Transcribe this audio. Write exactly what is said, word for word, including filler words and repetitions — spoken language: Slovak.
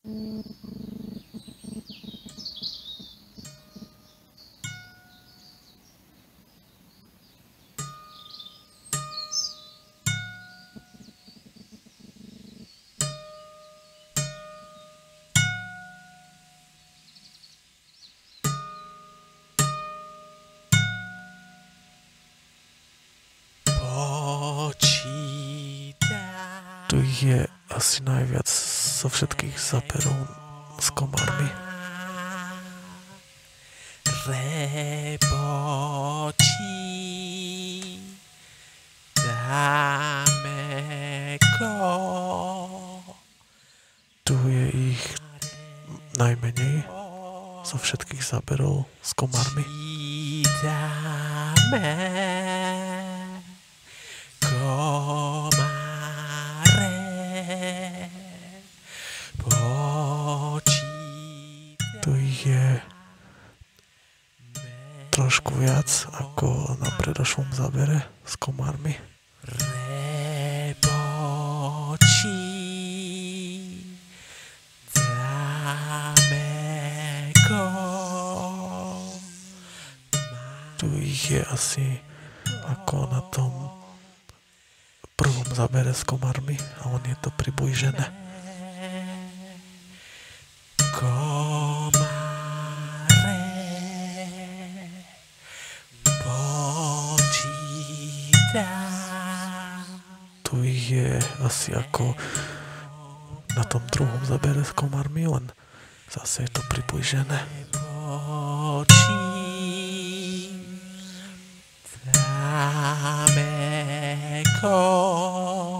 To je asi najviac zo všetkých záperov s komármi. Lebo ti dáme go. Tu je ich najmenej zo všetkých záperov s komármi. Trošku viac ako na predošlom zábere s komármi. Tu ich je asi ako na tom prvom zábere s komármi a on je to približené. Tu ich je asi ako na tom druhom zábere s komármi, len zase je to približené. Počítáme ko.